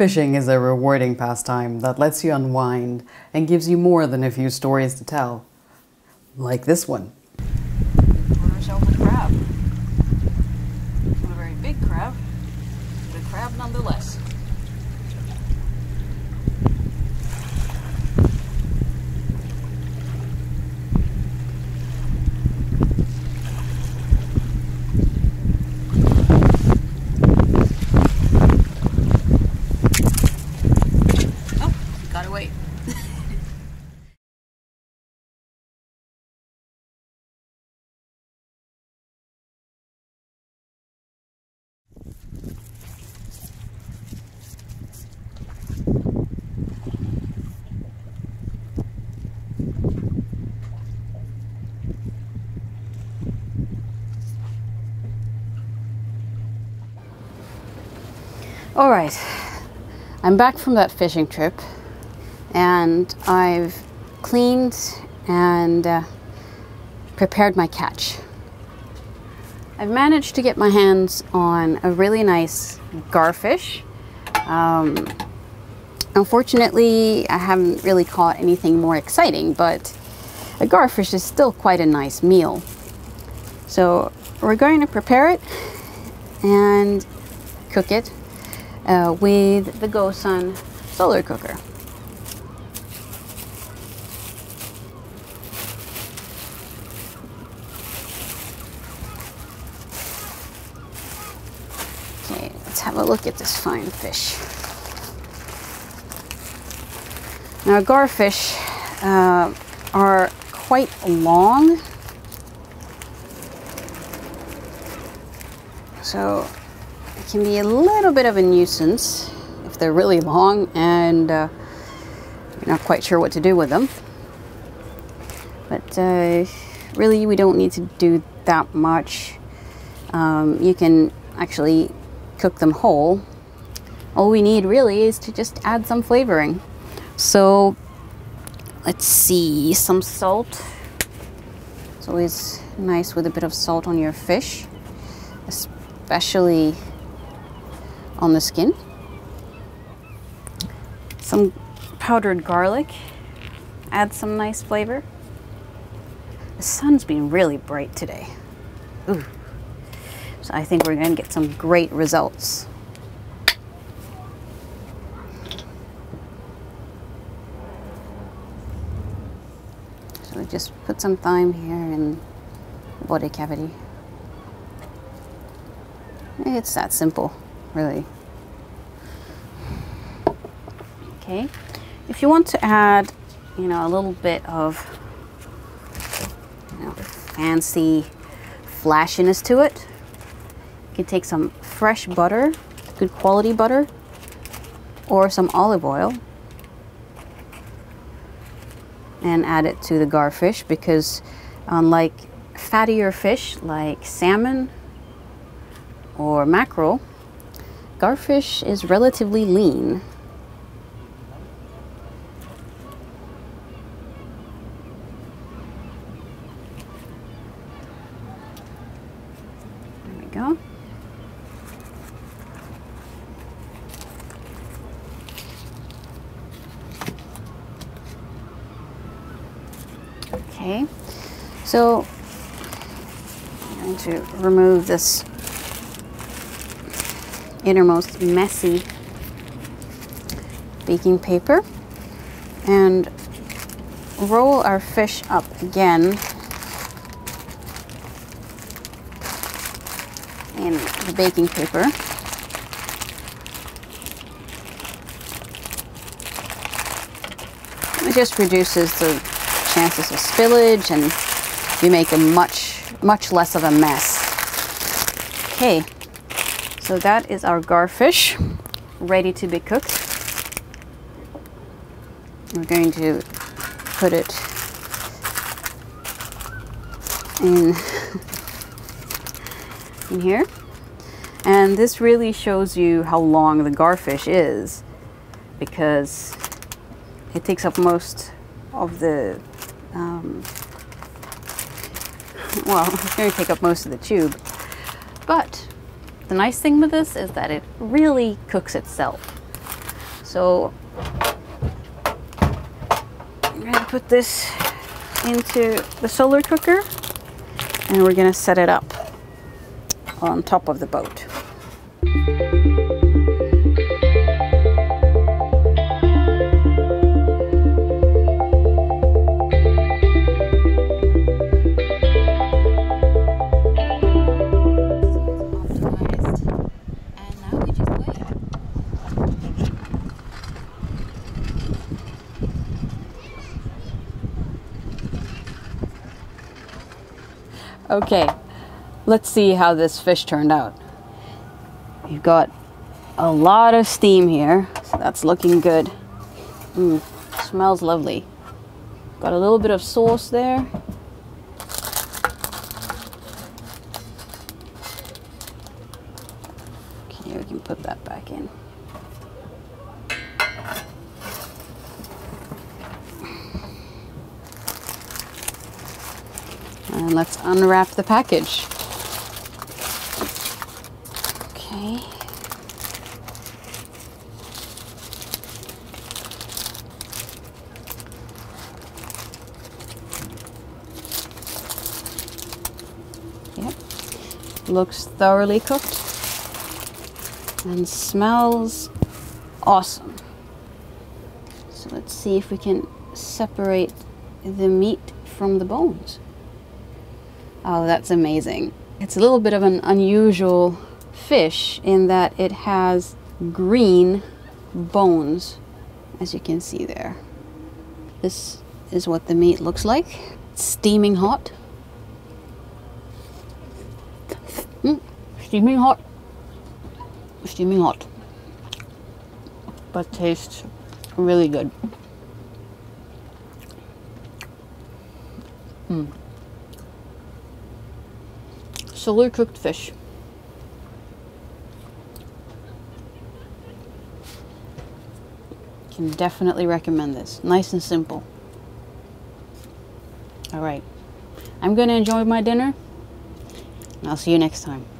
Fishing is a rewarding pastime that lets you unwind and gives you more than a few stories to tell, like this one. We caught ourselves a crab. Not a very big crab, but a crab nonetheless. All right, I'm back from that fishing trip and I've cleaned and prepared my catch. I've managed to get my hands on a really nice garfish. Unfortunately, I haven't really caught anything more exciting, but a garfish is still quite a nice meal. So we're going to prepare it and cook it with the GoSun solar cooker. Okay, let's have a look at this fine fish. Now, garfish are quite long, so can be a little bit of a nuisance if they're really long and you're not quite sure what to do with them. But really, we don't need to do that much. You can actually cook them whole. All we need really is to just add some flavoring. So let's see, some salt. It's always nice with a bit of salt on your fish, especially on the skin. Some powdered garlic adds some nice flavor. The sun's been really bright today. Ooh. So I think we're going to get some great results. So we just put some thyme here in the body cavity. It's that simple, really. Okay, if you want to add, you know, a little bit of, you know, fancy flashiness to it, you can take some fresh butter, good quality butter, or some olive oil and add it to the garfish, because unlike fattier fish like salmon or mackerel, garfish is relatively lean. There we go. Okay, so I'm going to remove this innermost messy baking paper and roll our fish up again in the baking paper. It just reduces the chances of spillage and you make a much less of a mess. Okay. So that is our garfish, ready to be cooked. We're going to put it in here. And this really shows you how long the garfish is, because it takes up most of the, well, it's going to take up most of the tube, but the nice thing with this is that it really cooks itself. So I'm going to put this into the solar cooker and we're going to set it up on top of the boat. Okay, let's see how this fish turned out. You've got a lot of steam here, so that's looking good. Smells lovely. Got a little bit of sauce there. Okay, we can put that back in. And let's unwrap the package. Okay. Yep. Looks thoroughly cooked and smells awesome. So let's see if we can separate the meat from the bones. Oh, that's amazing. It's a little bit of an unusual fish in that it has green bones, as you can see there. This is what the meat looks like. It's steaming hot. Steaming hot. Steaming hot. But tastes really good. Solar cooked fish. Can definitely recommend this. Nice and simple. All right. I'm going to enjoy my dinner. And I'll see you next time.